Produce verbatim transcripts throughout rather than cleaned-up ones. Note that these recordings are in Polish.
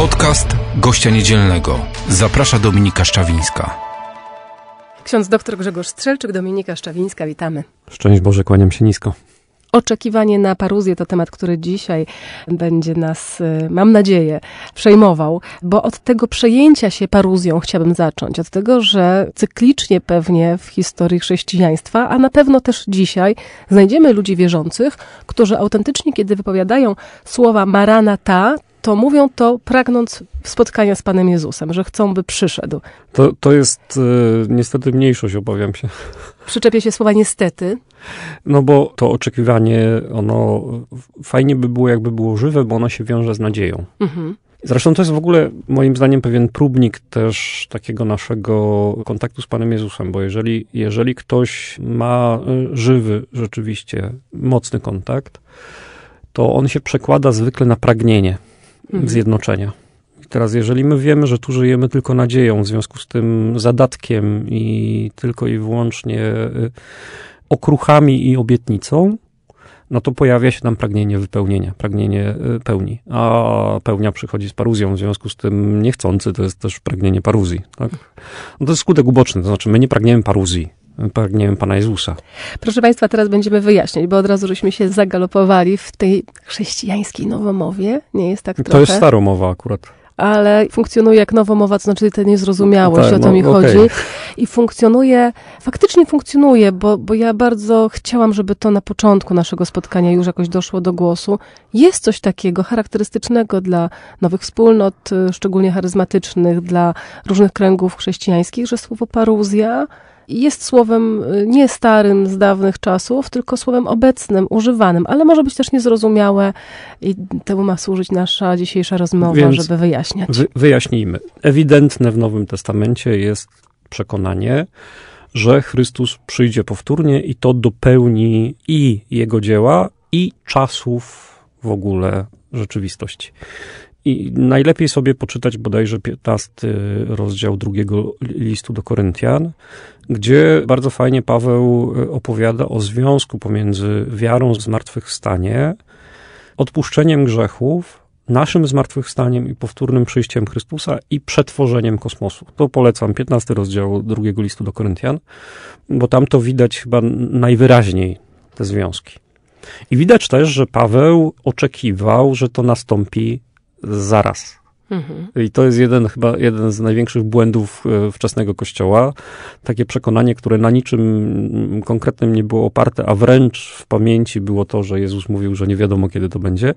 Podcast Gościa Niedzielnego. Zaprasza Dominika Szczawińska. Ksiądz doktor Grzegorz Strzelczyk, Dominika Szczawińska, witamy. Szczęść Boże, kłaniam się nisko. Oczekiwanie na paruzję to temat, który dzisiaj będzie nas, mam nadzieję, przejmował, bo od tego przejęcia się paruzją chciałabym zacząć. Od tego, że cyklicznie pewnie w historii chrześcijaństwa, a na pewno też dzisiaj, znajdziemy ludzi wierzących, którzy autentycznie, kiedy wypowiadają słowa marana ta, to mówią to pragnąc spotkania z Panem Jezusem, że chcą, by przyszedł. To, to jest yy, niestety mniejszość, obawiam się. Przyczepię się słowa niestety. No bo to oczekiwanie, ono fajnie by było, jakby było żywe, bo ono się wiąże z nadzieją. Mhm. Zresztą to jest w ogóle, moim zdaniem, pewien próbnik też takiego naszego kontaktu z Panem Jezusem, bo jeżeli, jeżeli ktoś ma żywy, rzeczywiście mocny kontakt, to on się przekłada zwykle na pragnienie zjednoczenia. I teraz, jeżeli my wiemy, że tu żyjemy tylko nadzieją, w związku z tym zadatkiem i tylko i wyłącznie okruchami i obietnicą, no to pojawia się tam pragnienie wypełnienia, pragnienie pełni. A pełnia przychodzi z paruzją, w związku z tym niechcący to jest też pragnienie paruzji. Tak? No to jest skutek uboczny, to znaczy my nie pragniemy paruzji. Pragniemy Pana Jezusa. Proszę Państwa, teraz będziemy wyjaśniać, bo od razu żeśmy się zagalopowali w tej chrześcijańskiej nowomowie. Nie jest tak trochę? To jest staromowa akurat. Ale funkcjonuje jak nowomowa, to znaczy ta niezrozumiałość, no tak, o to no, mi okay. chodzi. I funkcjonuje, faktycznie funkcjonuje, bo, bo ja bardzo chciałam, żeby to na początku naszego spotkania już jakoś doszło do głosu. Jest coś takiego charakterystycznego dla nowych wspólnot, szczególnie charyzmatycznych, dla różnych kręgów chrześcijańskich, że słowo paruzja jest słowem nie starym z dawnych czasów, tylko słowem obecnym, używanym, ale może być też niezrozumiałe i temu ma służyć nasza dzisiejsza rozmowa, więc żeby wyjaśniać. Wy, wyjaśnijmy. Ewidentne w Nowym Testamencie jest przekonanie, że Chrystus przyjdzie powtórnie i to dopełni i Jego dzieła, i czasów w ogóle rzeczywistości. I najlepiej sobie poczytać bodajże piętnasty rozdział drugiego listu do Koryntian, gdzie bardzo fajnie Paweł opowiada o związku pomiędzy wiarą w zmartwychwstanie, odpuszczeniem grzechów, naszym zmartwychwstaniem i powtórnym przyjściem Chrystusa i przetworzeniem kosmosu. To polecam, piętnasty rozdział drugiego listu do Koryntian, bo tam to widać chyba najwyraźniej, te związki. I widać też, że Paweł oczekiwał, że to nastąpi zaraz. Mhm. I to jest jeden, chyba jeden z największych błędów wczesnego Kościoła. Takie przekonanie, które na niczym konkretnym nie było oparte, a wręcz w pamięci było to, że Jezus mówił, że nie wiadomo, kiedy to będzie.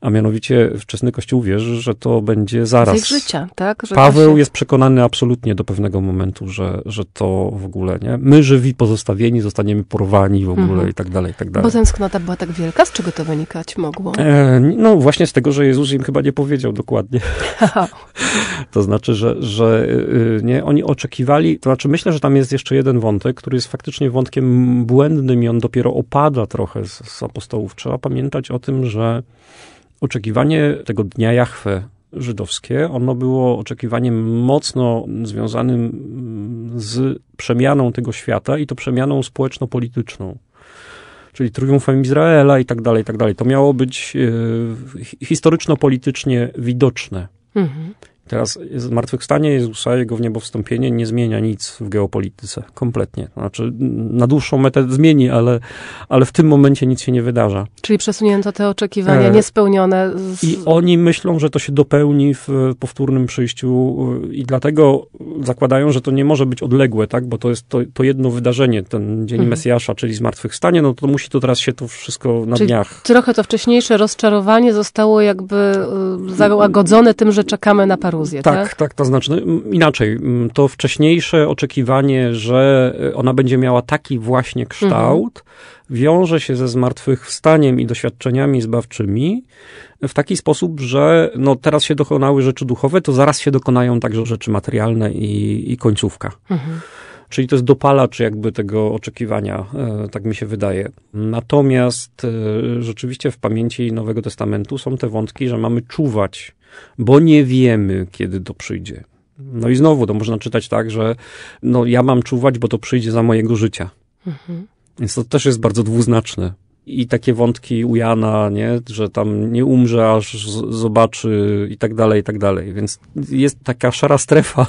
A mianowicie wczesny Kościół wierzy, że to będzie zaraz. Z ich życia, tak? Że Paweł się... jest przekonany absolutnie do pewnego momentu, że, że to w ogóle, nie? My żywi, pozostawieni, zostaniemy porwani w ogóle mhm. i tak dalej, i tak dalej. Bo tęsknota była tak wielka, z czego to wynikać mogło? E, no właśnie z tego, że Jezus im chyba nie powiedział dokładnie. To znaczy, że, że nie, oni oczekiwali, to znaczy myślę, że tam jest jeszcze jeden wątek, który jest faktycznie wątkiem błędnym i on dopiero opada trochę z, z apostołów. Trzeba pamiętać o tym, że oczekiwanie tego dnia Jahwe żydowskie, ono było oczekiwaniem mocno związanym z przemianą tego świata i to przemianą społeczno-polityczną. Czyli triumfem Izraela i tak dalej, i tak dalej. To miało być y, historyczno-politycznie widoczne. Mhm. Teraz zmartwychwstanie Jezusa, Jego w niebo wstąpienie nie zmienia nic w geopolityce. Kompletnie. Znaczy na dłuższą metę zmieni, ale, ale w tym momencie nic się nie wydarza. Czyli przesunięto te oczekiwania e... niespełnione. Z... I oni myślą, że to się dopełni w powtórnym przyjściu i dlatego zakładają, że to nie może być odległe, tak? Bo to jest to, to jedno wydarzenie, ten dzień mhm. Mesjasza, czyli zmartwychwstanie, no to musi to teraz się to wszystko na czyli dniach. Trochę to wcześniejsze rozczarowanie zostało jakby załagodzone tym, że czekamy na paru. Tak, tak, tak, to znaczy inaczej. To wcześniejsze oczekiwanie, że ona będzie miała taki właśnie kształt, mm-hmm. wiąże się ze zmartwychwstaniem i doświadczeniami zbawczymi w taki sposób, że no teraz się dokonały rzeczy duchowe, to zaraz się dokonają także rzeczy materialne i, i końcówka. Mm-hmm. Czyli to jest dopalacz jakby tego oczekiwania, tak mi się wydaje. Natomiast rzeczywiście w pamięci Nowego Testamentu są te wątki, że mamy czuwać, bo nie wiemy, kiedy to przyjdzie. No i znowu to można czytać tak, że no ja mam czuwać, bo to przyjdzie za mojego życia. Mhm. Więc to też jest bardzo dwuznaczne. I takie wątki u Jana, nie? Że tam nie umrze, aż zobaczy i tak dalej, i tak dalej. Więc jest taka szara strefa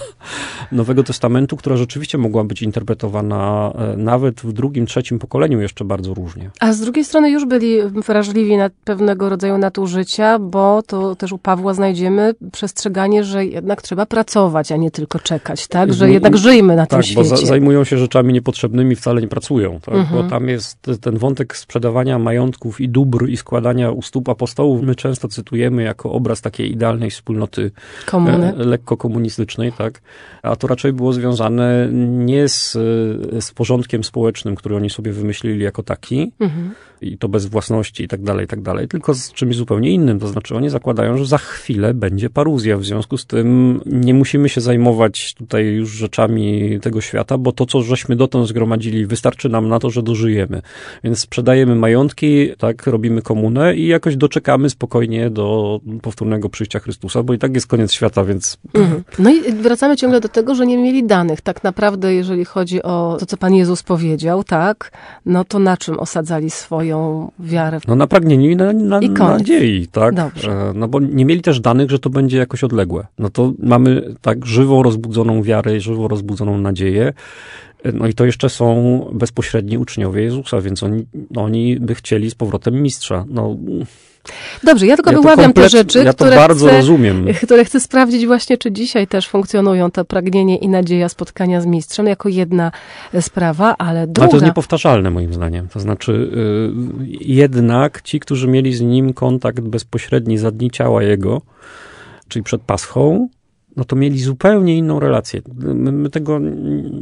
Nowego Testamentu, która rzeczywiście mogła być interpretowana nawet w drugim, trzecim pokoleniu jeszcze bardzo różnie. A z drugiej strony już byli wrażliwi na pewnego rodzaju nadużycia, bo to też u Pawła znajdziemy przestrzeganie, że jednak trzeba pracować, a nie tylko czekać, tak? Że jednak żyjmy na tym świecie. Tak, bo za- zajmują się rzeczami niepotrzebnymi, wcale nie pracują, tak? Mhm. Bo tam jest ten wątek sprzedawania majątków i dóbr i składania u stóp apostołów, my często cytujemy jako obraz takiej idealnej wspólnoty Komuny. lekko komunistycznej, tak? A to raczej było związane nie z, z porządkiem społecznym, który oni sobie wymyślili jako taki, mhm. i to bez własności i tak dalej, i tak dalej, tylko z czymś zupełnie innym. To znaczy oni zakładają, że za chwilę będzie paruzja, w związku z tym nie musimy się zajmować tutaj już rzeczami tego świata, bo to, co żeśmy dotąd zgromadzili, wystarczy nam na to, że dożyjemy. Więc sprzedajemy majątki, Majątki, tak, robimy komunę i jakoś doczekamy spokojnie do powtórnego przyjścia Chrystusa, bo i tak jest koniec świata, więc... Mhm. No i wracamy ciągle do tego, że nie mieli danych. Tak naprawdę, jeżeli chodzi o to, co Pan Jezus powiedział, tak, no to na czym osadzali swoją wiarę? No na pragnieniu i na, na I nadziei, tak? Dobrze. No bo nie mieli też danych, że to będzie jakoś odległe. No to mamy tak żywo rozbudzoną wiarę i żywo rozbudzoną nadzieję. No i to jeszcze są bezpośredni uczniowie Jezusa, więc oni, oni by chcieli z powrotem mistrza. No... Dobrze, ja tylko ja wyławiam te rzeczy, ja to które, bardzo chcę, rozumiem. które chcę sprawdzić właśnie, czy dzisiaj też funkcjonują to pragnienie i nadzieja spotkania z mistrzem jako jedna sprawa, ale druga... Ale to jest niepowtarzalne moim zdaniem. To znaczy yy, jednak ci, którzy mieli z nim kontakt bezpośredni za dni ciała jego, czyli przed Paschą, no to mieli zupełnie inną relację. My, my tego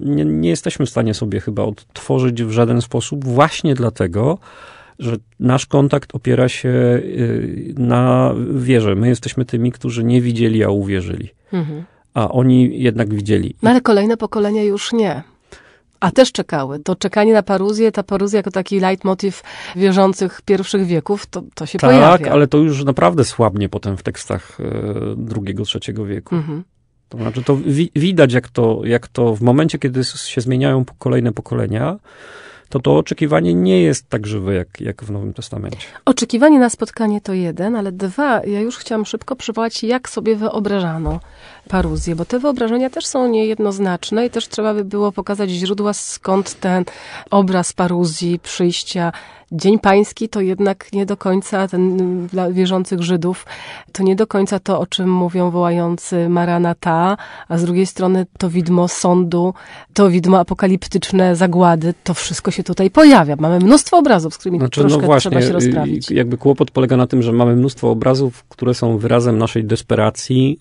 nie, nie jesteśmy w stanie sobie chyba odtworzyć w żaden sposób, właśnie dlatego, że nasz kontakt opiera się na wierze. My jesteśmy tymi, którzy nie widzieli, a uwierzyli. Mhm. A oni jednak widzieli. No ale kolejne pokolenia już nie. A też czekały. To czekanie na paruzję, ta paruzja jako taki leitmotiv wierzących pierwszych wieków, to, to się tak, pojawia. Tak, ale to już naprawdę słabnie potem w tekstach drugiego, trzeciego wieku. Mhm. To znaczy to wi- widać, jak to, jak to w momencie, kiedy się zmieniają kolejne pokolenia, to to oczekiwanie nie jest tak żywe, jak, jak w Nowym Testamencie. Oczekiwanie na spotkanie to jeden, ale dwa, ja już chciałam szybko przywołać, jak sobie wyobrażano paruzję, bo te wyobrażenia też są niejednoznaczne i też trzeba by było pokazać źródła, skąd ten obraz paruzji, przyjścia. Dzień Pański to jednak nie do końca, ten, dla wierzących Żydów, to nie do końca to, o czym mówią wołający marana ta, a z drugiej strony to widmo sądu, to widmo apokaliptyczne zagłady, to wszystko się tutaj pojawia. Mamy mnóstwo obrazów, z którymi znaczy, troszkę no właśnie, trzeba się rozprawić. Jakby kłopot polega na tym, że mamy mnóstwo obrazów, które są wyrazem naszej desperacji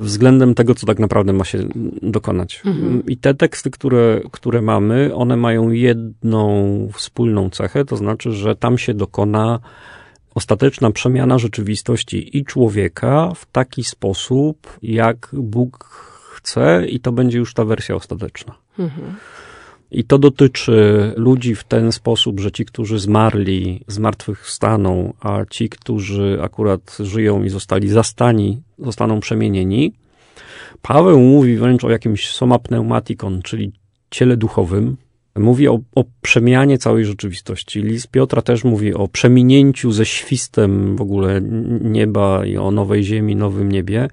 względem tego, co tak naprawdę ma się dokonać. Mhm. I te teksty, które, które mamy, one mają jedną wspólną cechę, to znaczy, że tam się dokona ostateczna przemiana rzeczywistości i człowieka w taki sposób, jak Bóg chce, i to będzie już ta wersja ostateczna. Mhm. I to dotyczy ludzi w ten sposób, że ci, którzy zmarli, zmartwychwstaną, a ci, którzy akurat żyją i zostali zastani, zostaną przemienieni. Paweł mówi wręcz o jakimś soma pneumatikon, czyli ciele duchowym. Mówi o, o przemianie całej rzeczywistości. List Piotra też mówi o przeminięciu ze świstem w ogóle nieba i o nowej ziemi, nowym niebie.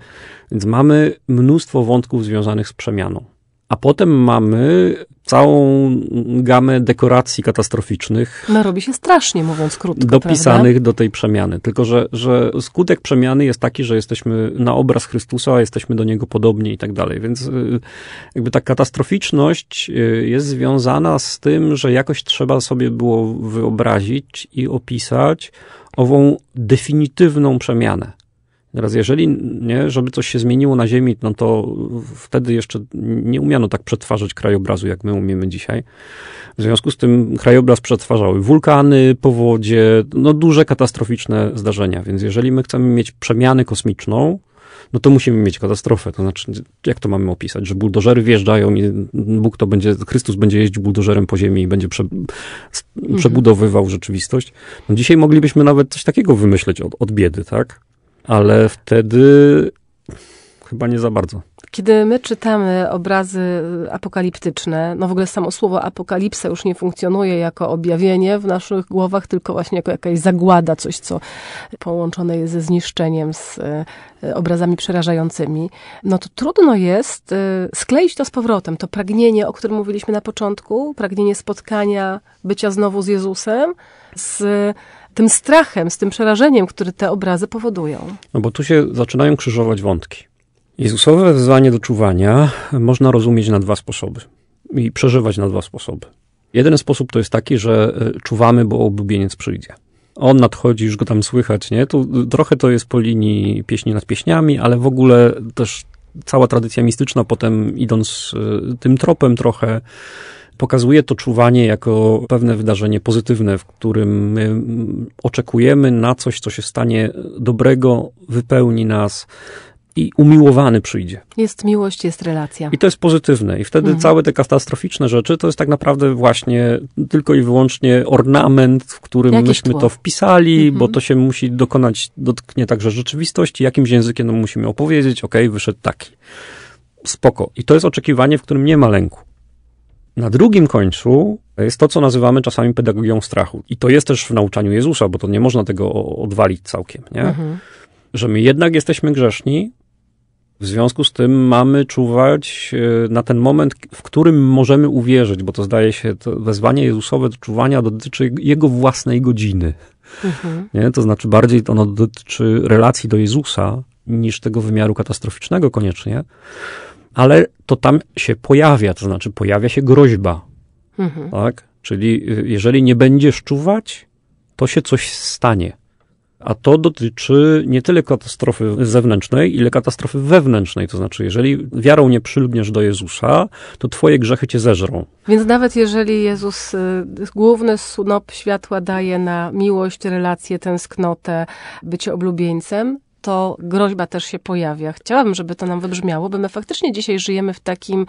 Więc mamy mnóstwo wątków związanych z przemianą. A potem mamy całą gamę dekoracji katastroficznych. No robi się strasznie, mówiąc krótko. Dopisanych prawda? do tej przemiany. Tylko, że, że skutek przemiany jest taki, że jesteśmy na obraz Chrystusa, jesteśmy do Niego podobni i tak dalej. Więc jakby ta katastroficzność jest związana z tym, że jakoś trzeba sobie było wyobrazić i opisać ową definitywną przemianę. Teraz jeżeli, nie, żeby coś się zmieniło na Ziemi, no to wtedy jeszcze nie umiano tak przetwarzać krajobrazu, jak my umiemy dzisiaj. W związku z tym krajobraz przetwarzały wulkany, powodzie, no duże katastroficzne zdarzenia. Więc jeżeli my chcemy mieć przemianę kosmiczną, no to musimy mieć katastrofę. To znaczy, jak to mamy opisać? Że buldożery wjeżdżają i Bóg to będzie, Chrystus będzie jeździł buldożerem po ziemi i będzie prze, mhm. przebudowywał rzeczywistość. No dzisiaj moglibyśmy nawet coś takiego wymyśleć od, od biedy, tak? Ale wtedy chyba nie za bardzo. Kiedy my czytamy obrazy apokaliptyczne, no w ogóle samo słowo apokalipsa już nie funkcjonuje jako objawienie w naszych głowach, tylko właśnie jako jakaś zagłada, coś co połączone jest ze zniszczeniem, z obrazami przerażającymi, no to trudno jest skleić to z powrotem, to pragnienie, o którym mówiliśmy na początku, pragnienie spotkania, bycia znowu z Jezusem, z tym strachem, z tym przerażeniem, które te obrazy powodują. No bo tu się zaczynają krzyżować wątki. Jezusowe wezwanie do czuwania można rozumieć na dwa sposoby i przeżywać na dwa sposoby. Jeden sposób to jest taki, że czuwamy, bo oblubieniec przyjdzie. On nadchodzi, już go tam słychać, nie? Tu trochę to jest po linii pieśni nad pieśniami, ale w ogóle też cała tradycja mistyczna potem, idąc tym tropem trochę, pokazuje to czuwanie jako pewne wydarzenie pozytywne, w którym my oczekujemy na coś, co się stanie dobrego, wypełni nas, i umiłowany przyjdzie. Jest miłość, jest relacja. I to jest pozytywne. I wtedy mhm. całe te katastroficzne rzeczy to jest tak naprawdę właśnie tylko i wyłącznie ornament, w którym Jakiś myśmy tło. to wpisali, mhm. bo to się musi dokonać, dotknie także rzeczywistości, jakimś językiem no, musimy opowiedzieć, okej, okay, wyszedł taki. Spoko. I to jest oczekiwanie, w którym nie ma lęku. Na drugim końcu jest to, co nazywamy czasami pedagogią strachu. I to jest też w nauczaniu Jezusa, bo to nie można tego odwalić całkiem, nie? Mhm. Że my jednak jesteśmy grzeszni, w związku z tym mamy czuwać na ten moment, w którym możemy uwierzyć, bo to zdaje się, to wezwanie Jezusowe do czuwania dotyczy jego własnej godziny. Mhm. Nie? To znaczy bardziej ono dotyczy relacji do Jezusa niż tego wymiaru katastroficznego koniecznie, ale to tam się pojawia, to znaczy pojawia się groźba. Mhm. Tak? Czyli jeżeli nie będziesz czuwać, to się coś stanie. A to dotyczy nie tyle katastrofy zewnętrznej, ile katastrofy wewnętrznej. To znaczy, jeżeli wiarą nie przylgniesz do Jezusa, to twoje grzechy cię zeżrą. Więc nawet jeżeli Jezus y, główny snop światła daje na miłość, relację, tęsknotę, bycie oblubieńcem, to groźba też się pojawia. Chciałabym, żeby to nam wybrzmiało, bo my faktycznie dzisiaj żyjemy w takim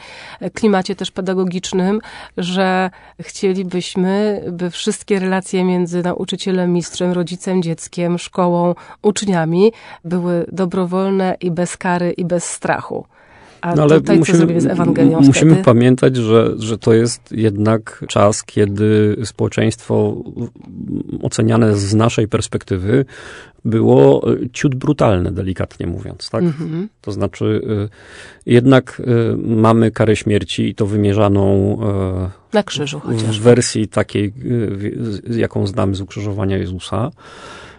klimacie też pedagogicznym, że chcielibyśmy, by wszystkie relacje między nauczycielem, mistrzem, rodzicem, dzieckiem, szkołą, uczniami były dobrowolne i bez kary i bez strachu. A no ale tutaj musimy, co zrobimy z Ewangelią musimy wtedy? Pamiętać, że, że to jest jednak czas, kiedy społeczeństwo oceniane z naszej perspektywy było ciut brutalne, delikatnie mówiąc, tak? Mm-hmm. To znaczy y, jednak y, mamy karę śmierci i to wymierzaną y, na krzyżu chociaż. W wersji takiej, y, y, jaką znamy z ukrzyżowania Jezusa.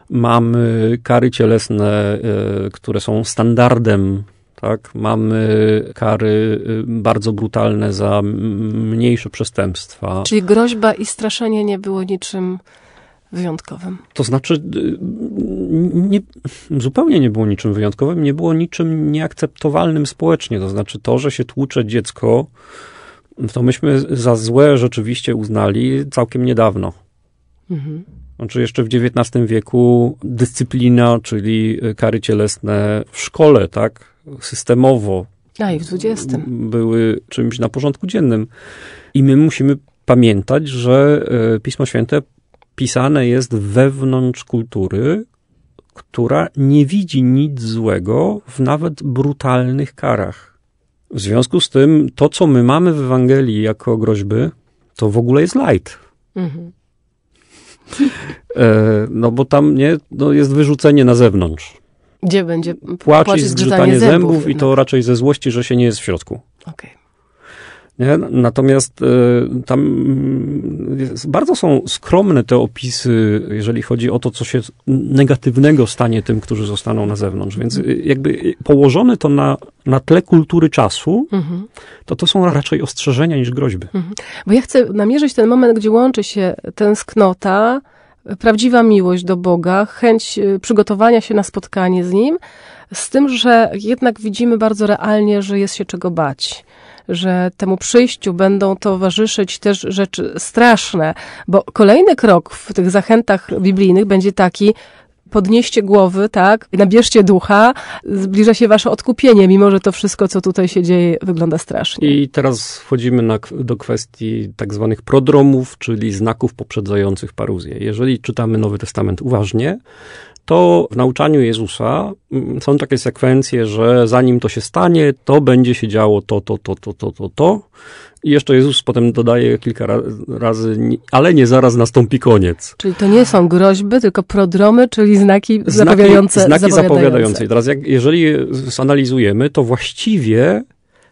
Mamy kary cielesne, y, które są standardem. Tak? Mamy kary bardzo brutalne za mniejsze przestępstwa. Czyli groźba i straszenie nie było niczym wyjątkowym. To znaczy, nie, zupełnie nie było niczym wyjątkowym, nie było niczym nieakceptowalnym społecznie. To znaczy to, że się tłucze dziecko, to myśmy za złe rzeczywiście uznali całkiem niedawno. Mhm. Znaczy jeszcze w dziewiętnastym wieku dyscyplina, czyli kary cielesne w szkole, tak? Systemowo A, i w dwudziestym były czymś na porządku dziennym. I my musimy pamiętać, że Pismo Święte pisane jest wewnątrz kultury, która nie widzi nic złego w nawet brutalnych karach. W związku z tym to, co my mamy w Ewangelii jako groźby, to w ogóle jest light. Mhm. E, no bo tam nie, no jest wyrzucenie na zewnątrz. Gdzie będzie płacz i zgrzytanie zębów, zębów i to no. raczej ze złości, że się nie jest w środku. Okay. Nie? Natomiast y, tam jest, bardzo są skromne te opisy, jeżeli chodzi o to, co się negatywnego stanie tym, którzy zostaną na zewnątrz. Więc y, jakby położone to na, na tle kultury czasu, mm-hmm. to to są raczej ostrzeżenia niż groźby. Mm-hmm. Bo ja chcę namierzyć ten moment, gdzie łączy się tęsknota, prawdziwa miłość do Boga, chęć przygotowania się na spotkanie z Nim, z tym, że jednak widzimy bardzo realnie, że jest się czego bać, że temu przyjściu będą towarzyszyć też rzeczy straszne, bo kolejny krok w tych zachętach biblijnych będzie taki: podnieście głowy, tak, nabierzcie ducha, zbliża się wasze odkupienie, mimo że to wszystko, co tutaj się dzieje, wygląda strasznie. I teraz wchodzimy na, do kwestii tak zwanych prodromów, czyli znaków poprzedzających paruzję. Jeżeli czytamy Nowy Testament uważnie, to w nauczaniu Jezusa są takie sekwencje, że zanim to się stanie, to będzie się działo to, to, to, to, to, to, to. I jeszcze Jezus potem dodaje kilka razy, ale nie zaraz nastąpi koniec. Czyli to nie są groźby, tylko prodromy, czyli znaki, znaki zapowiadające. Znaki zapowiadające. zapowiadające. I teraz jak, jeżeli je zanalizujemy, to właściwie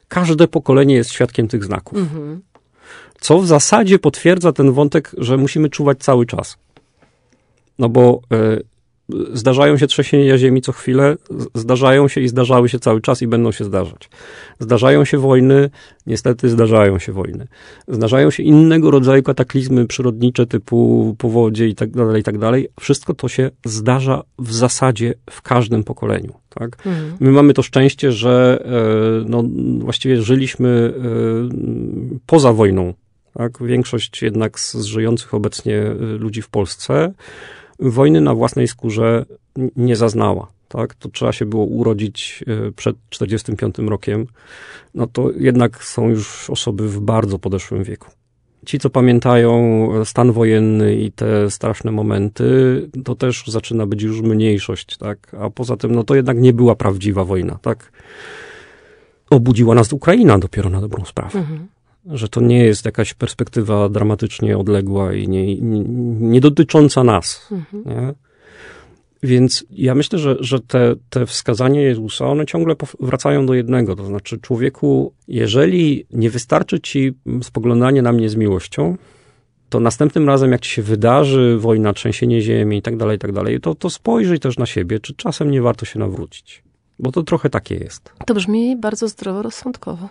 każde pokolenie jest świadkiem tych znaków. Mhm. Co w zasadzie potwierdza ten wątek, że musimy czuwać cały czas. No bo y, zdarzają się trzęsienia ziemi co chwilę, zdarzają się i zdarzały się cały czas i będą się zdarzać. Zdarzają się wojny, niestety zdarzają się wojny. Zdarzają się innego rodzaju kataklizmy przyrodnicze typu powodzie i tak dalej, i tak dalej. Wszystko to się zdarza w zasadzie w każdym pokoleniu. Tak? Mhm. My mamy to szczęście, że y, no, właściwie żyliśmy y, poza wojną. Tak? Większość jednak z żyjących obecnie ludzi w Polsce wojny na własnej skórze nie zaznała. Tak? To trzeba się było urodzić przed czterdziestym piątym rokiem. No to jednak są już osoby w bardzo podeszłym wieku. Ci, co pamiętają stan wojenny i te straszne momenty, to też zaczyna być już mniejszość. Tak? A poza tym, no to jednak nie była prawdziwa wojna. Tak? Obudziła nas Ukraina dopiero na dobrą sprawę. Mhm. Że to nie jest jakaś perspektywa dramatycznie odległa i nie, nie, nie dotycząca nas. Mhm. Nie? Więc ja myślę, że, że te, te wskazania Jezusa, one ciągle wracają do jednego. To znaczy, człowieku, jeżeli nie wystarczy ci spoglądanie na mnie z miłością, to następnym razem, jak ci się wydarzy wojna, trzęsienie ziemi i tak dalej, i tak dalej, to, to spojrzyj też na siebie, czy czasem nie warto się nawrócić. Bo to trochę takie jest. To brzmi bardzo zdroworozsądkowo.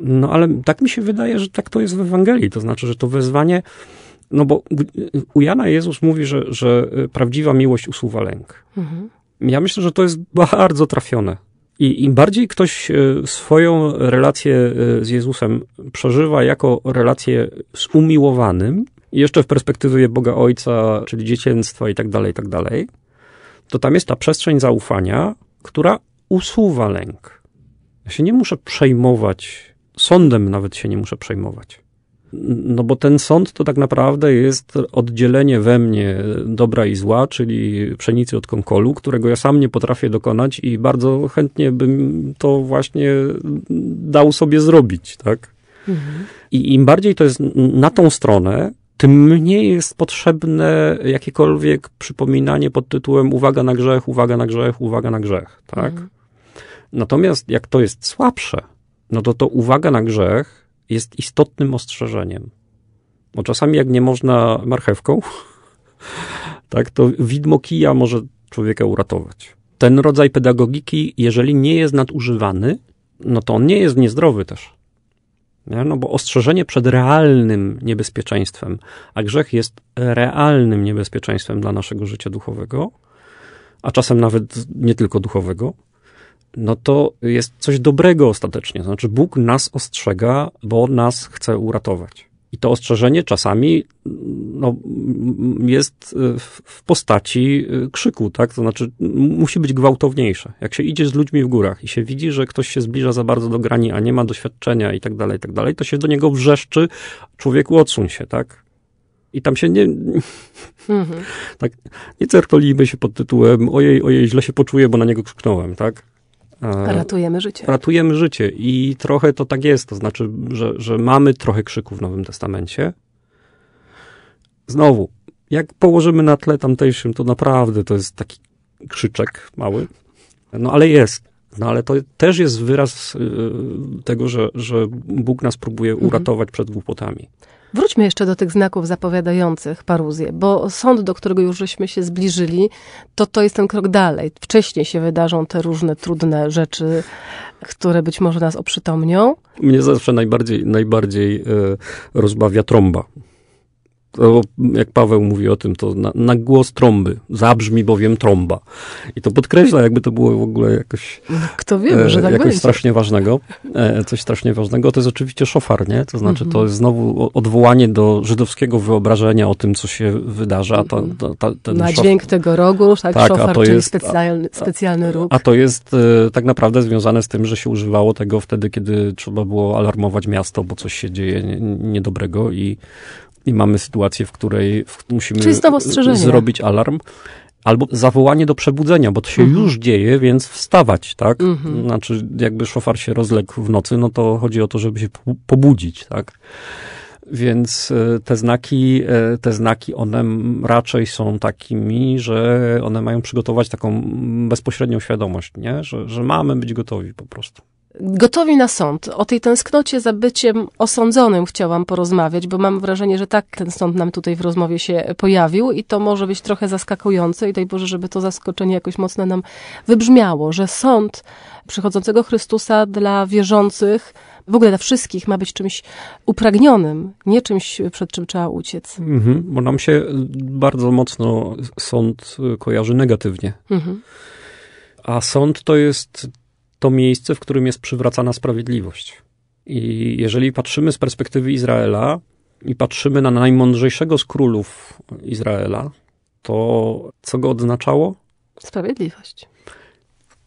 No ale tak mi się wydaje, że tak to jest w Ewangelii. To znaczy, że to wezwanie... No bo u Jana Jezus mówi, że, że prawdziwa miłość usuwa lęk. Mhm. Ja myślę, że to jest bardzo trafione. I im bardziej ktoś swoją relację z Jezusem przeżywa jako relację z umiłowanym, jeszcze w perspektywie Boga Ojca, czyli dziecięctwa i tak dalej, i tak dalej, to tam jest ta przestrzeń zaufania, która usuwa lęk. Ja się nie muszę przejmować, sądem nawet się nie muszę przejmować. No bo ten sąd to tak naprawdę jest oddzielenie we mnie dobra i zła, czyli pszenicy od kąkolu, którego ja sam nie potrafię dokonać i bardzo chętnie bym to właśnie dał sobie zrobić, tak? Mhm. I im bardziej to jest na tą stronę, tym mniej jest potrzebne jakiekolwiek przypominanie pod tytułem uwaga na grzech, uwaga na grzech, uwaga na grzech, tak? Mhm. Natomiast jak to jest słabsze, no to to uwaga na grzech jest istotnym ostrzeżeniem. Bo czasami jak nie można marchewką, tak, to widmo kija może człowieka uratować. Ten rodzaj pedagogiki, jeżeli nie jest nadużywany, no to on nie jest niezdrowy też. Nie? No bo ostrzeżenie przed realnym niebezpieczeństwem, a grzech jest realnym niebezpieczeństwem dla naszego życia duchowego, a czasem nawet nie tylko duchowego, no to jest coś dobrego ostatecznie. Znaczy Bóg nas ostrzega, bo nas chce uratować. I to ostrzeżenie czasami no, jest w postaci krzyku, tak? To znaczy musi być gwałtowniejsze. Jak się idzie z ludźmi w górach i się widzi, że ktoś się zbliża za bardzo do grani, a nie ma doświadczenia i tak dalej, i tak dalej, to się do niego wrzeszczy, człowieku odsuń się, tak? I tam się nie... Mhm. Tak, nie certolimy się pod tytułem ojej, ojej, źle się poczuję, bo na niego krzyknąłem, tak? Ratujemy życie. Ratujemy życie i trochę to tak jest, to znaczy, że, że mamy trochę krzyku w Nowym Testamencie. Znowu, jak położymy na tle tamtejszym, to naprawdę to jest taki krzyczek mały, no ale jest, no ale to też jest wyraz y, tego, że, że Bóg nas próbuje uratować mhm. przed głupotami. Wróćmy jeszcze do tych znaków zapowiadających paruzję, bo sąd, do którego już żeśmy się zbliżyli, to to jest ten krok dalej. Wcześniej się wydarzą te różne trudne rzeczy, które być może nas oprzytomnią. Mnie zawsze najbardziej, najbardziej rozbawia trąba. To, jak Paweł mówi o tym, to na, na głos trąby. Zabrzmi bowiem trąba. I to podkreśla, jakby to było w ogóle jakoś... Kto wie, że tak jakoś strasznie ważnego. Coś strasznie ważnego. To jest oczywiście szofar, nie? To znaczy, to jest znowu odwołanie do żydowskiego wyobrażenia o tym, co się wydarza. Ta, ta, ta, ten Na szof... dźwięk tego rogu, tak, tak szofar, czyli jest, specjalny, specjalny róg. A to jest e, tak naprawdę związane z tym, że się używało tego wtedy, kiedy trzeba było alarmować miasto, bo coś się dzieje niedobrego i I mamy sytuację, w której musimy zrobić alarm. Albo zawołanie do przebudzenia, bo to się mhm. już dzieje, więc wstawać, tak? Mhm. Znaczy, jakby szofar się rozległ w nocy, no to chodzi o to, żeby się pobudzić, tak? Więc te znaki, te znaki, one raczej są takimi, że one mają przygotować taką bezpośrednią świadomość, nie? Że, że mamy być gotowi po prostu. Gotowi na sąd. O tej tęsknocie za byciem osądzonym chciałam porozmawiać, bo mam wrażenie, że tak ten sąd nam tutaj w rozmowie się pojawił i to może być trochę zaskakujące i daj Boże, żeby to zaskoczenie jakoś mocno nam wybrzmiało, że sąd przychodzącego Chrystusa dla wierzących, w ogóle dla wszystkich, ma być czymś upragnionym, nie czymś, przed czym trzeba uciec. Mhm, bo nam się bardzo mocno sąd kojarzy negatywnie. Mhm. A sąd to jest to miejsce, w którym jest przywracana sprawiedliwość. I jeżeli patrzymy z perspektywy Izraela i patrzymy na najmądrzejszego z królów Izraela, to co go odznaczało? Sprawiedliwość.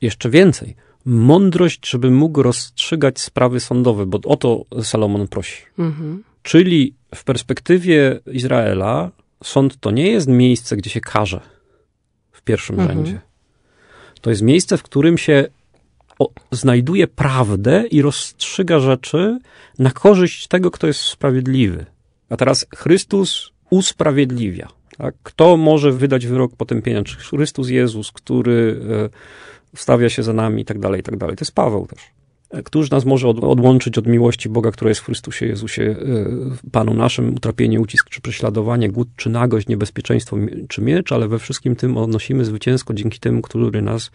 Jeszcze więcej. Mądrość, żeby mógł rozstrzygać sprawy sądowe, bo o to Salomon prosi. Mhm. Czyli w perspektywie Izraela sąd to nie jest miejsce, gdzie się karze w pierwszym mhm. rzędzie. To jest miejsce, w którym się O, znajduje prawdę i rozstrzyga rzeczy na korzyść tego, kto jest sprawiedliwy. A teraz Chrystus usprawiedliwia. Tak? Kto może wydać wyrok potępienia? Czy Chrystus Jezus, który e, wstawia się za nami i tak dalej, i tak dalej. To jest Paweł też. Któż nas może od, odłączyć od miłości Boga, która jest w Chrystusie Jezusie, e, Panu naszym, utrapienie, ucisk czy prześladowanie, głód czy nagość, niebezpieczeństwo czy miecz, ale we wszystkim tym odnosimy zwycięsko dzięki temu, który nas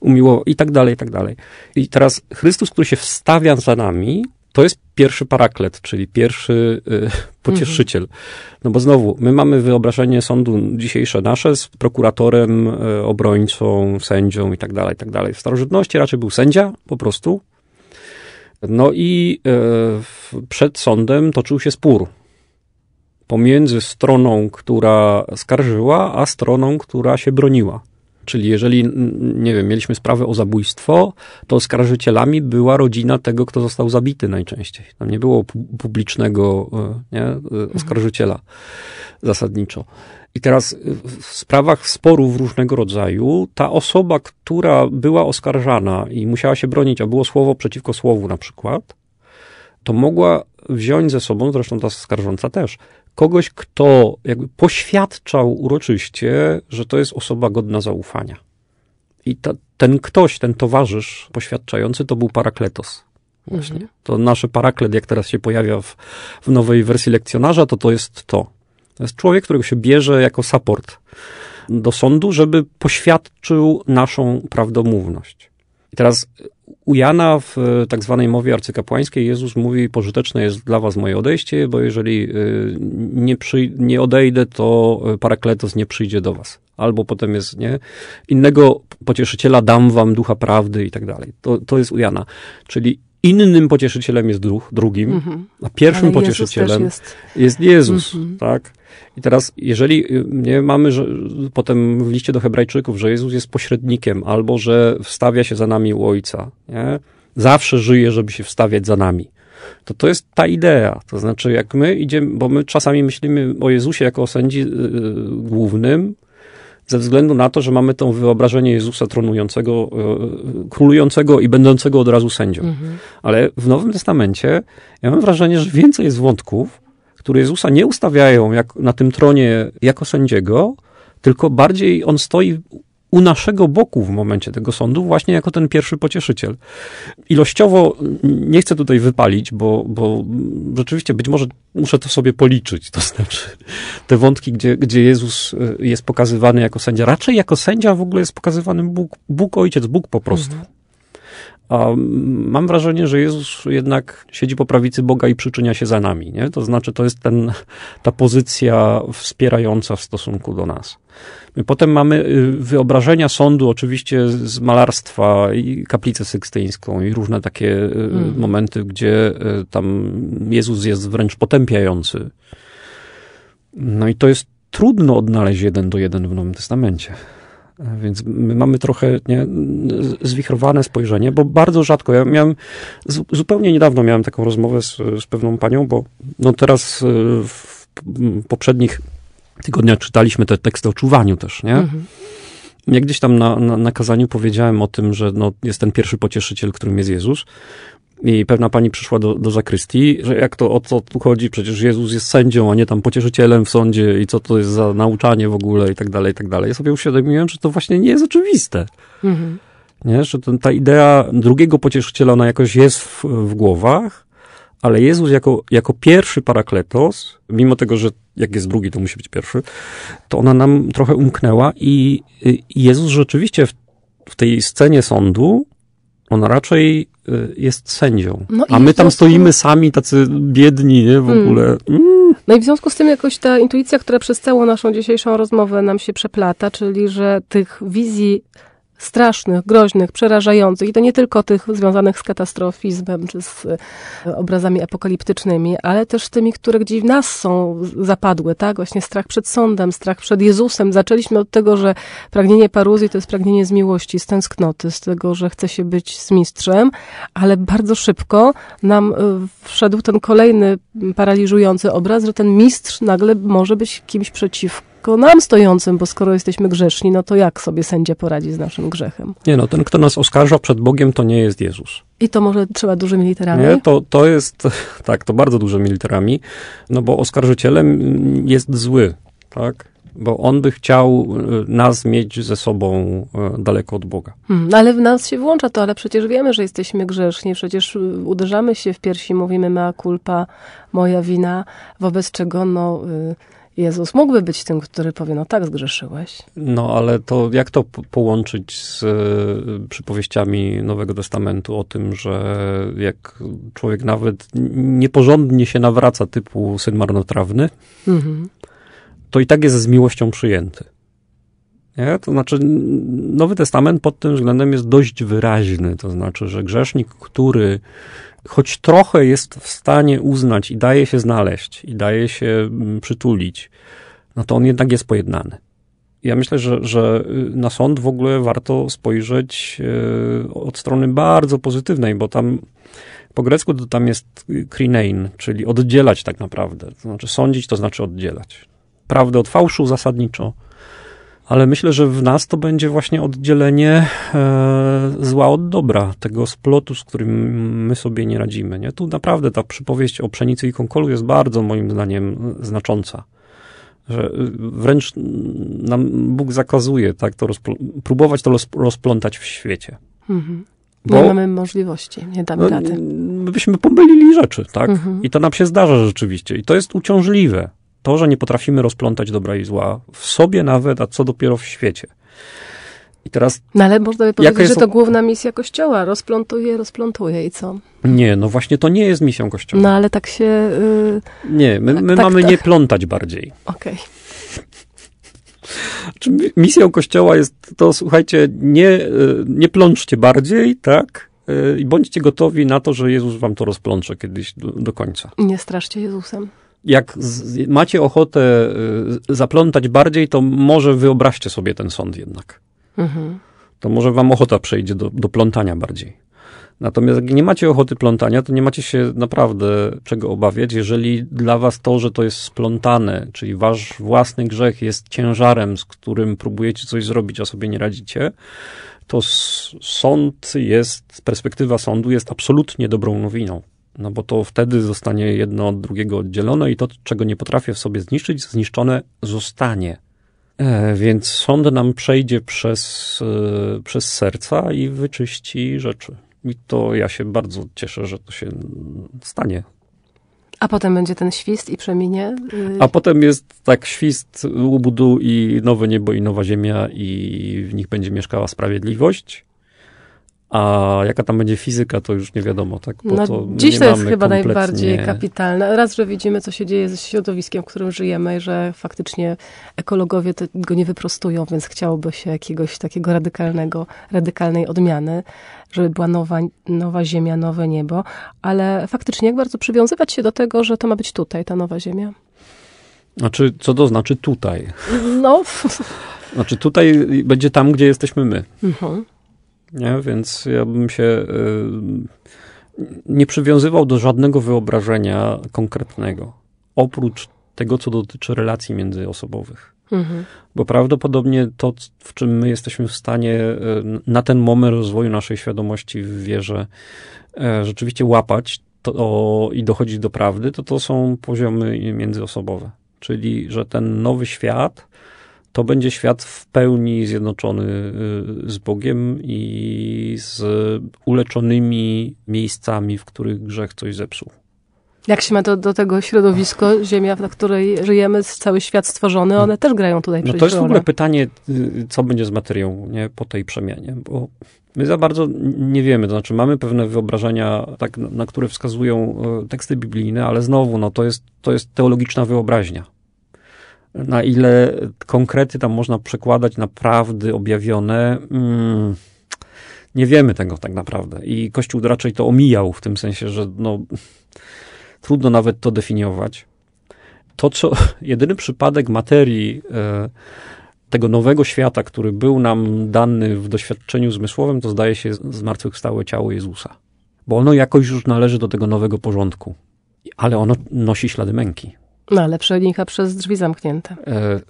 umiłował i tak dalej, i tak dalej. I teraz Chrystus, który się wstawia za nami, to jest pierwszy paraklet, czyli pierwszy y, pocieszyciel. Mhm. No bo znowu, my mamy wyobrażenie sądu dzisiejsze nasze z prokuratorem, y, obrońcą, sędzią i tak dalej, i tak dalej. W starożytności raczej był sędzia po prostu. No i y, przed sądem toczył się spór pomiędzy stroną, która skarżyła, a stroną, która się broniła. Czyli jeżeli, nie wiem, mieliśmy sprawę o zabójstwo, to skarżycielami była rodzina tego, kto został zabity najczęściej. Tam nie było publicznego, nie, oskarżyciela zasadniczo. I teraz w sprawach sporów różnego rodzaju ta osoba, która była oskarżana i musiała się bronić, a było słowo przeciwko słowu na przykład, to mogła wziąć ze sobą, zresztą ta skarżąca też, kogoś, kto jakby poświadczał uroczyście, że to jest osoba godna zaufania. I ta, ten ktoś, ten towarzysz poświadczający, to był parakletos. Właśnie. Mhm. To nasze paraklet, jak teraz się pojawia w, w nowej wersji lekcjonarza, to to jest to. To jest człowiek, którego się bierze jako support do sądu, żeby poświadczył naszą prawdomówność. I teraz u Jana w tak zwanej mowie arcykapłańskiej Jezus mówi, pożyteczne jest dla was moje odejście, bo jeżeli nie, przyj- nie odejdę, to parakletos nie przyjdzie do was. Albo potem jest, nie, innego pocieszyciela dam wam ducha prawdy i tak dalej. To, to jest u Jana. Czyli innym pocieszycielem jest duch, drugim, mhm. a pierwszym Ale pocieszycielem Jezus też jest. jest Jezus, mhm. tak? I teraz, jeżeli nie mamy, że potem w liście do Hebrajczyków, że Jezus jest pośrednikiem, albo że wstawia się za nami u Ojca, nie? Zawsze żyje, żeby się wstawiać za nami. To to jest ta idea. To znaczy, jak my idziemy, bo my czasami myślimy o Jezusie jako o sędzi yy, głównym, ze względu na to, że mamy to wyobrażenie Jezusa tronującego, yy, królującego i będącego od razu sędzią. Mhm. Ale w Nowym Testamencie ja mam wrażenie, że więcej jest wątków, które Jezusa nie ustawiają jak na tym tronie jako sędziego, tylko bardziej on stoi u naszego boku w momencie tego sądu, właśnie jako ten pierwszy pocieszyciel. Ilościowo nie chcę tutaj wypalić, bo, bo rzeczywiście być może muszę to sobie policzyć, to znaczy te wątki, gdzie, gdzie Jezus jest pokazywany jako sędzia. Raczej jako sędzia w ogóle jest pokazywany Bóg, Bóg Ojciec, Bóg po prostu. Mhm. A mam wrażenie, że Jezus jednak siedzi po prawicy Boga i przyczynia się za nami, nie? To znaczy, to jest ten, ta pozycja wspierająca w stosunku do nas. My potem mamy wyobrażenia sądu, oczywiście z malarstwa i Kaplicę Sykstyńską i różne takie hmm. momenty, gdzie tam Jezus jest wręcz potępiający. No i to jest trudno odnaleźć jeden do jeden w Nowym Testamencie. Więc my mamy trochę nie, zwichrowane spojrzenie, bo bardzo rzadko, ja miałem, zupełnie niedawno miałem taką rozmowę z, z pewną panią, bo no teraz w poprzednich tygodniach czytaliśmy te teksty o czuwaniu też, nie? Mhm. Ja gdzieś tam na, na, na kazaniu powiedziałem o tym, że no, jest ten pierwszy pocieszyciel, którym jest Jezus. I pewna pani przyszła do, do zakrystii, że jak to, o co tu chodzi, przecież Jezus jest sędzią, a nie tam pocieszycielem w sądzie i co to jest za nauczanie w ogóle i tak dalej, i tak dalej. Ja sobie uświadomiłem, że to właśnie nie jest oczywiste. Mhm. Nie? Że ten, ta idea drugiego pocieszyciela, ona jakoś jest w, w głowach, ale Jezus jako, jako pierwszy parakletos, mimo tego, że jak jest drugi, to musi być pierwszy, to ona nam trochę umknęła i, i Jezus rzeczywiście w, w tej scenie sądu, on raczej jest sędzią. No a my tam stoimy sami, tacy biedni, nie, w hmm. ogóle. Mm. No i w związku z tym jakoś ta intuicja, która przez całą naszą dzisiejszą rozmowę nam się przeplata, czyli że tych wizji strasznych, groźnych, przerażających, i to nie tylko tych związanych z katastrofizmem, czy z obrazami apokaliptycznymi, ale też tymi, które gdzieś w nas są zapadłe, tak? Właśnie strach przed sądem, strach przed Jezusem. Zaczęliśmy od tego, że pragnienie paruzji to jest pragnienie z miłości, z tęsknoty, z tego, że chce się być z mistrzem, ale bardzo szybko nam wszedł ten kolejny paraliżujący obraz, że ten mistrz nagle może być kimś przeciwko nam stojącym, bo skoro jesteśmy grzeszni, no to jak sobie sędzia poradzi z naszym grzechem? Nie no, ten, kto nas oskarża przed Bogiem, to nie jest Jezus. I to może trzeba dużymi literami? Nie, to, to jest, tak, to bardzo dużymi literami, no bo oskarżycielem jest zły, tak? Bo on by chciał nas mieć ze sobą daleko od Boga. Hmm, ale w nas się włącza to, ale przecież wiemy, że jesteśmy grzeszni, przecież uderzamy się w piersi, mówimy mea culpa, moja wina, wobec czego, no... Y- Jezus mógłby być tym, który powie, no tak, zgrzeszyłeś. No, ale to jak to po- połączyć z y, przypowieściami Nowego Testamentu o tym, że jak człowiek nawet nieporządnie się nawraca, typu syn marnotrawny, mm-hmm. to i tak jest z miłością przyjęty. Nie? To znaczy, Nowy Testament pod tym względem jest dość wyraźny. To znaczy, że grzesznik, który choć trochę jest w stanie uznać i daje się znaleźć, i daje się przytulić, no to on jednak jest pojednany. Ja myślę, że, że na sąd w ogóle warto spojrzeć od strony bardzo pozytywnej, bo tam po grecku to tam jest krinein, czyli oddzielać tak naprawdę. To znaczy sądzić, to znaczy oddzielać. Prawdę od fałszu zasadniczo. Ale myślę, że w nas to będzie właśnie oddzielenie e, zła od dobra, tego splotu, z którym my sobie nie radzimy. Nie? Tu naprawdę ta przypowieść o pszenicy i konkolu jest bardzo, moim zdaniem, znacząca. Że wręcz nam Bóg zakazuje tak, to rozpl- próbować to rozpl- rozplątać w świecie. Mhm. Bo nie mamy możliwości, nie damy rady. My byśmy pomylili rzeczy, tak? Mhm. I to nam się zdarza rzeczywiście. I to jest uciążliwe. To, że nie potrafimy rozplątać dobra i zła w sobie nawet, a co dopiero w świecie. I teraz... No ale można by powiedzieć, jest... że to główna misja Kościoła. Rozplątuje, rozplątuje i co? Nie, no właśnie to nie jest misją Kościoła. No ale tak się... Yy... Nie, my, tak, my tak, mamy tak. Nie plątać bardziej. Okej. Okay. Misją Kościoła jest to, słuchajcie, nie, nie plączcie bardziej, tak? I bądźcie gotowi na to, że Jezus wam to rozplącze kiedyś do, do końca. Nie straszcie Jezusem. Jak z, macie ochotę y, zaplątać bardziej, to może wyobraźcie sobie ten sąd jednak. Mhm. To może wam ochota przejdzie do, do plątania bardziej. Natomiast jak nie macie ochoty plątania, to nie macie się naprawdę czego obawiać, jeżeli dla was to, że to jest splątane, czyli wasz własny grzech jest ciężarem, z którym próbujecie coś zrobić, a sobie nie radzicie, to s- sąd jest, perspektywa sądu jest absolutnie dobrą nowiną. No bo to wtedy zostanie jedno od drugiego oddzielone i to, czego nie potrafię w sobie zniszczyć, zniszczone zostanie. E, więc sąd nam przejdzie przez, e, przez serca i wyczyści rzeczy. I to ja się bardzo cieszę, że to się stanie. A potem będzie ten świst i przeminie? Y- A potem jest tak świst łubudu i nowe niebo i nowa ziemia i w nich będzie mieszkała sprawiedliwość. A jaka tam będzie fizyka, to już nie wiadomo, tak? Bo no, to dziś to jest chyba kompletnie... najbardziej kapitalne. Raz, że widzimy, co się dzieje ze środowiskiem, w którym żyjemy i że faktycznie ekologowie tego nie wyprostują, więc chciałoby się jakiegoś takiego radykalnego, radykalnej odmiany, żeby była nowa, nowa ziemia, nowe niebo. Ale faktycznie, jak bardzo przywiązywać się do tego, że to ma być tutaj, ta nowa ziemia? Znaczy, co to znaczy tutaj? No. Znaczy, tutaj będzie tam, gdzie jesteśmy my. Mhm. Nie? Więc ja bym się y, nie przywiązywał do żadnego wyobrażenia konkretnego, oprócz tego, co dotyczy relacji międzyosobowych. Mhm. Bo prawdopodobnie to, w czym my jesteśmy w stanie na ten moment rozwoju naszej świadomości w wierze rzeczywiście łapać to i dochodzić do prawdy, to to są poziomy międzyosobowe. Czyli, że ten nowy świat to będzie świat w pełni zjednoczony z Bogiem i z uleczonymi miejscami, w których grzech coś zepsuł. Jak się ma to do tego środowisko, ziemia, na której żyjemy, cały świat stworzony, one też grają tutaj przecież. No to jest w ogóle pytanie, co będzie z materią, nie, po tej przemianie, bo my za bardzo nie wiemy, to znaczy mamy pewne wyobrażenia, tak, na które wskazują teksty biblijne, ale znowu, no to jest, to jest teologiczna wyobraźnia. Na ile konkrety tam można przekładać na prawdy objawione, mm, nie wiemy tego tak naprawdę. I Kościół raczej to omijał w tym sensie, że no... Trudno nawet to definiować. To, co jedyny przypadek materii e, tego nowego świata, który był nam dany w doświadczeniu zmysłowym, to zdaje się zmartwychwstałe ciało Jezusa. Bo ono jakoś już należy do tego nowego porządku. Ale ono nosi ślady męki. No, ale przenika przez drzwi zamknięte. E,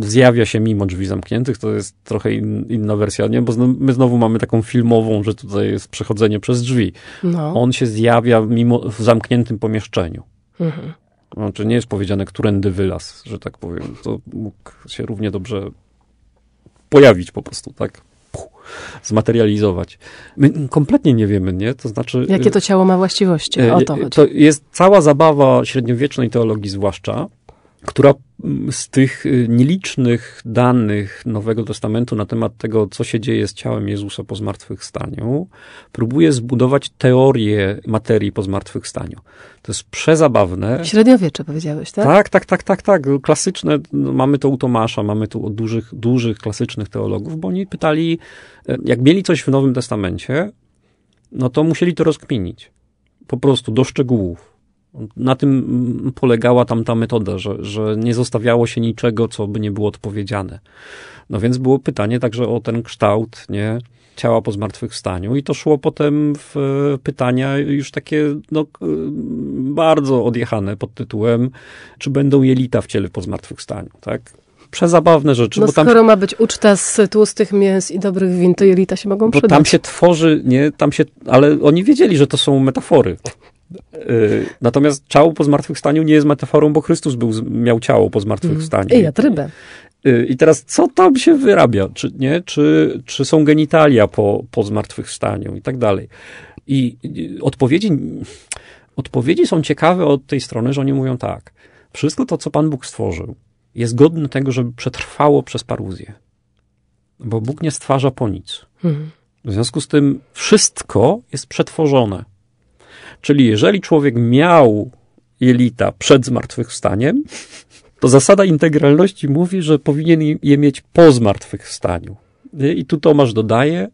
zjawia się mimo drzwi zamkniętych, to jest trochę in, inna wersja, nie? Bo znowu, my znowu mamy taką filmową, że tutaj jest przechodzenie przez drzwi. No. On się zjawia mimo, w zamkniętym pomieszczeniu. Mhm. Znaczy nie jest powiedziane, którędy wylazł, że tak powiem. To mógł się równie dobrze pojawić po prostu, tak? Zmaterializować. My kompletnie nie wiemy, nie? To znaczy... Jakie to ciało ma właściwości? O to chodzi. To jest cała zabawa średniowiecznej teologii zwłaszcza, która z tych nielicznych danych Nowego Testamentu na temat tego, co się dzieje z ciałem Jezusa po zmartwychwstaniu, próbuje zbudować teorię materii po zmartwychwstaniu. To jest przezabawne. Średniowiecze powiedziałeś, tak? Tak, tak, tak, tak, tak. Klasyczne, no, mamy to u Tomasza, mamy tu od dużych, dużych, klasycznych teologów, bo oni pytali, jak mieli coś w Nowym Testamencie, no to musieli to rozkminić. Po prostu do szczegółów. Na tym polegała tam ta metoda, że, że nie zostawiało się niczego, co by nie było odpowiedziane. No więc było pytanie także o ten kształt, nie, ciała po zmartwychwstaniu i to szło potem w pytania już takie, no, bardzo odjechane pod tytułem, czy będą jelita w ciele po zmartwychwstaniu, tak? Przezabawne rzeczy. No bo tam, skoro ma być uczta z tłustych mięs i dobrych win, to jelita się mogą przydać. Bo tam się tworzy, nie, tam się, ale oni wiedzieli, że to są metafory. Natomiast ciało po zmartwychwstaniu nie jest metaforą, bo Chrystus był, miał ciało po zmartwychwstaniu. I jadł rybę. I teraz co tam się wyrabia? Czy, nie? Czy, czy są genitalia po, po zmartwychwstaniu i tak dalej. I odpowiedzi, odpowiedzi są ciekawe od tej strony, że oni mówią tak. Wszystko to, co Pan Bóg stworzył, jest godne tego, żeby przetrwało przez paruzję. Bo Bóg nie stwarza po nic. W związku z tym wszystko jest przetworzone. Czyli jeżeli człowiek miał jelita przed zmartwychwstaniem, to zasada integralności mówi, że powinien je mieć po zmartwychwstaniu. I tu Tomasz dodaje,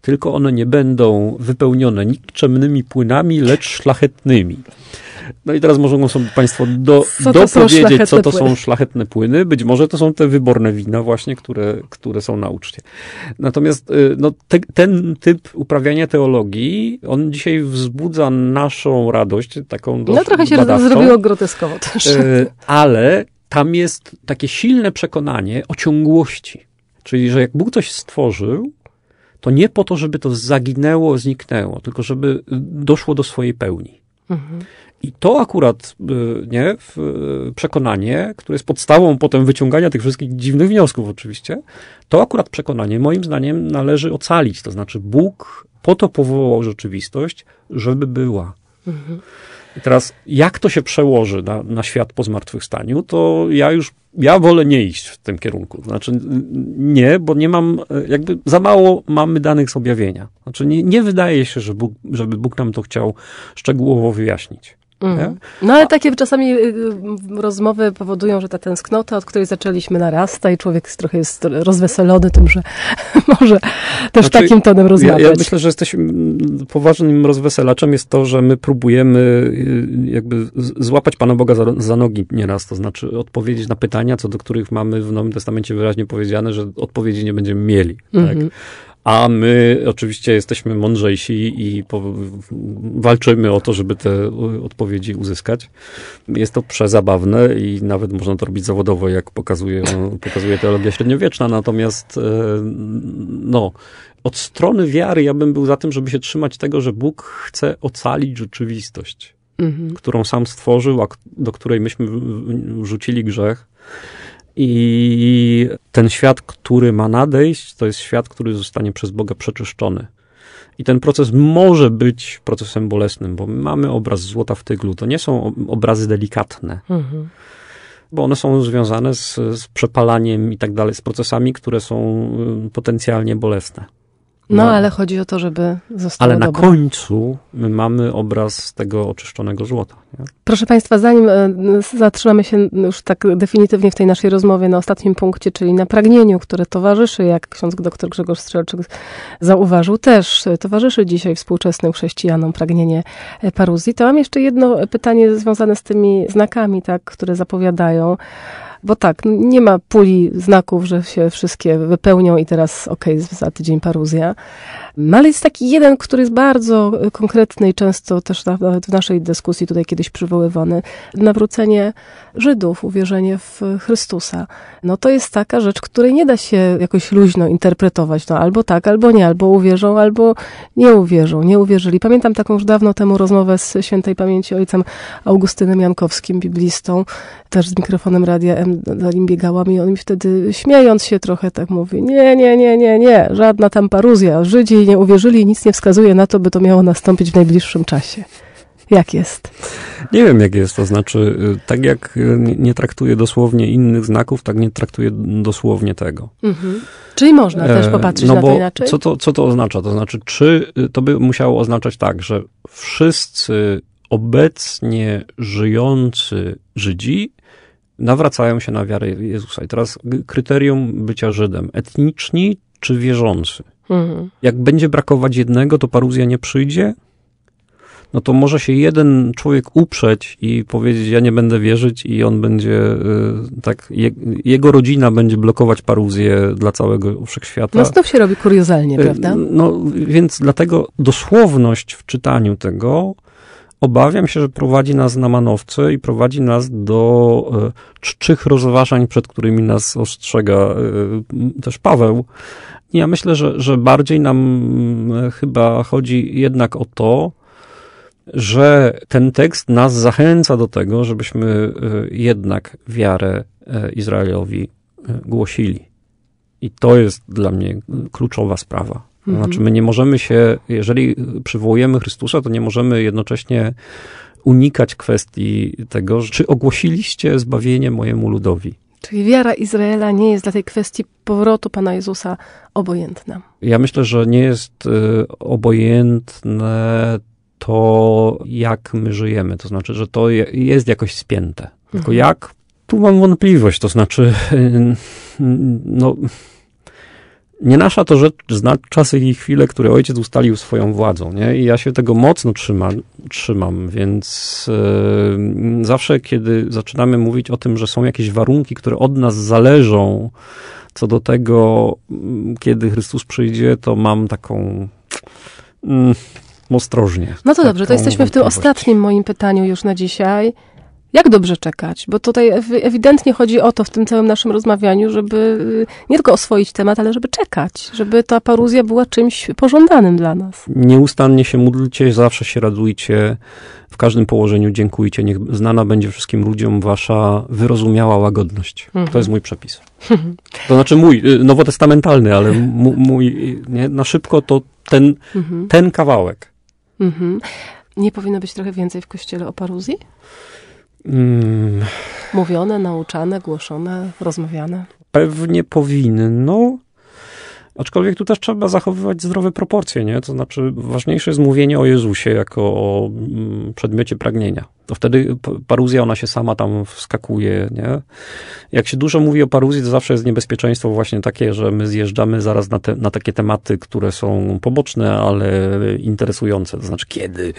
tylko one nie będą wypełnione nikczemnymi płynami, lecz szlachetnymi. No i teraz mogą sobie Państwo do, co dopowiedzieć, co to płyny? Są szlachetne płyny. Być może to są te wyborne wina właśnie, które, które są na uczcie. Natomiast no, te, ten typ uprawiania teologii, on dzisiaj wzbudza naszą radość, taką dość. No trochę się badawczą, zrobiło groteskowo też. Ale tam jest takie silne przekonanie o ciągłości. Czyli, że jak Bóg coś stworzył, to nie po to, żeby to zaginęło, zniknęło, tylko żeby doszło do swojej pełni. Mhm. I to akurat, nie, przekonanie, które jest podstawą potem wyciągania tych wszystkich dziwnych wniosków oczywiście, to akurat przekonanie moim zdaniem należy ocalić. To znaczy Bóg po to powołał rzeczywistość, żeby była. Mhm. I teraz jak to się przełoży na, na świat po zmartwychwstaniu, to ja już ja wolę nie iść w tym kierunku. Znaczy nie, bo nie mam, jakby za mało mamy danych z objawienia. Znaczy nie, nie wydaje się, że Bóg, żeby Bóg nam to chciał szczegółowo wyjaśnić. Mm. No ale takie czasami rozmowy powodują, że ta tęsknota, od której zaczęliśmy, narasta i człowiek trochę jest rozweselony tym, że może też znaczy, takim tonem rozmawiać. Ja, ja myślę, że jesteśmy poważnym rozweselaczem jest to, że my próbujemy jakby złapać Pana Boga za, za nogi nieraz, to znaczy odpowiedzieć na pytania, co do których mamy w Nowym Testamencie wyraźnie powiedziane, że odpowiedzi nie będziemy mieli. Mm-hmm. Tak? a my oczywiście jesteśmy mądrzejsi i walczymy o to, żeby te odpowiedzi uzyskać. Jest to przezabawne i nawet można to robić zawodowo, jak pokazuje, pokazuje teologia średniowieczna. Natomiast no, od strony wiary ja bym był za tym, żeby się trzymać tego, że Bóg chce ocalić rzeczywistość, mhm. którą sam stworzył, a do której myśmy rzucili grzech. I ten świat, który ma nadejść, to jest świat, który zostanie przez Boga przeczyszczony. I ten proces może być procesem bolesnym, bo mamy obraz złota w tyglu. To nie są obrazy delikatne, mhm. bo one są związane z, z przepalaniem i tak dalej, z procesami, które są potencjalnie bolesne. No, no ale chodzi o to, żeby zostało Ale na dobre. Końcu my mamy obraz tego oczyszczonego złota. Nie? Proszę Państwa, zanim zatrzymamy się już tak definitywnie w tej naszej rozmowie na ostatnim punkcie, czyli na pragnieniu, które towarzyszy, jak ksiądz dr Grzegorz Strzelczyk zauważył, też towarzyszy dzisiaj współczesnym chrześcijanom pragnienie paruzji, to mam jeszcze jedno pytanie związane z tymi znakami, tak, które zapowiadają. Bo tak, nie ma puli znaków, że się wszystkie wypełnią i teraz okej, okay, za tydzień paruzja. No ale jest taki jeden, który jest bardzo konkretny i często też nawet w naszej dyskusji tutaj kiedyś przywoływany. Nawrócenie Żydów, uwierzenie w Chrystusa. No to jest taka rzecz, której nie da się jakoś luźno interpretować. No albo tak, albo nie, albo uwierzą, albo nie uwierzą, nie uwierzyli. Pamiętam taką już dawno temu rozmowę z świętej pamięci ojcem Augustynem Jankowskim, biblistą, też z mikrofonem Radia M za nim biegałam i on mi wtedy, śmiejąc się trochę, tak mówi, nie, nie, nie, nie, nie, żadna tam paruzja, Żydzi nie uwierzyli i nic nie wskazuje na to, by to miało nastąpić w najbliższym czasie. Jak jest? Nie wiem, jak jest, to znaczy, tak jak nie traktuję dosłownie innych znaków, tak nie traktuję dosłownie tego. Mhm. Czyli można też popatrzeć e, no na to inaczej? Co to, co to oznacza? To znaczy, czy to by musiało oznaczać tak, że wszyscy obecnie żyjący Żydzi nawracają się na wiarę Jezusa. I teraz kryterium bycia Żydem. Etniczni czy wierzący? Mhm. Jak będzie brakować jednego, to paruzja nie przyjdzie? No to może się jeden człowiek uprzeć i powiedzieć, ja nie będę wierzyć i on będzie, tak, je, jego rodzina będzie blokować paruzję dla całego wszechświata. No znów się robi kuriozalnie, prawda? No więc dlatego dosłowność w czytaniu tego obawiam się, że prowadzi nas na manowce i prowadzi nas do czczych rozważań, przed którymi nas ostrzega też Paweł. Ja myślę, że, że bardziej nam chyba chodzi jednak o to, że ten tekst nas zachęca do tego, żebyśmy jednak wiarę Izraelowi głosili. I to jest dla mnie kluczowa sprawa. Znaczy, my nie możemy się, jeżeli przywołujemy Chrystusa, to nie możemy jednocześnie unikać kwestii tego, czy ogłosiliście zbawienie mojemu ludowi. Czyli wiara Izraela nie jest dla tej kwestii powrotu Pana Jezusa obojętna. Ja myślę, że nie jest obojętne to, jak my żyjemy. To znaczy, że to jest jakoś spięte. Tylko mhm. jak? Tu mam wątpliwość. To znaczy, no... Nie nasza to rzecz znać czasy i chwile, które ojciec ustalił swoją władzą, nie? I ja się tego mocno trzymam, trzymam więc yy, zawsze, kiedy zaczynamy mówić o tym, że są jakieś warunki, które od nas zależą co do tego, kiedy Chrystus przyjdzie, to mam taką... Mm, ostrożnie. No to dobrze, to jesteśmy w tym ostatnim moim pytaniu już na dzisiaj. Jak dobrze czekać? Bo tutaj ewidentnie chodzi o to w tym całym naszym rozmawianiu, żeby nie tylko oswoić temat, ale żeby czekać, żeby ta paruzja była czymś pożądanym dla nas. Nieustannie się módlcie, zawsze się radujcie, w każdym położeniu dziękujcie. Niech znana będzie wszystkim ludziom wasza wyrozumiała łagodność. Mhm. To jest mój przepis. To znaczy mój, nowotestamentalny, ale m- mój, nie? Na szybko to ten, mhm. ten kawałek. Mhm. Nie powinno być trochę więcej w Kościele o paruzji? Hmm. Mówione, nauczane, głoszone, rozmawiane? Pewnie powinno, aczkolwiek tu też trzeba zachowywać zdrowe proporcje, nie? To znaczy ważniejsze jest mówienie o Jezusie jako o przedmiocie pragnienia. to wtedy paruzja, ona się sama tam wskakuje, nie? Jak się dużo mówi o paruzji, to zawsze jest niebezpieczeństwo właśnie takie, że my zjeżdżamy zaraz na, te, na takie tematy, które są poboczne, ale interesujące. To znaczy, kiedy,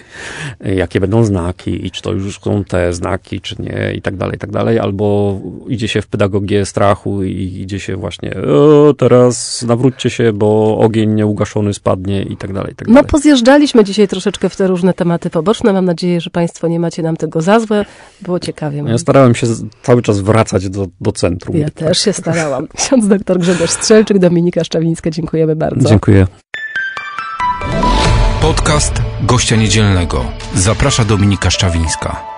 jakie będą znaki i czy to już są te znaki, czy nie i tak dalej, i tak dalej. Albo idzie się w pedagogię strachu i idzie się właśnie o, teraz nawróćcie się, bo ogień nieugaszony spadnie i tak dalej, i tak dalej. No pozjeżdżaliśmy dzisiaj troszeczkę w te różne tematy poboczne. Mam nadzieję, że państwo nie macie nam tego za złe. Było ciekawie. Ja starałem się cały czas wracać do, do centrum. Ja też się starałam. Ksiądz doktor Grzegorz Strzelczyk, Dominika Szczawińska, dziękujemy bardzo. Dziękuję. Podcast Gościa Niedzielnego. Zaprasza Dominika Szczawińska.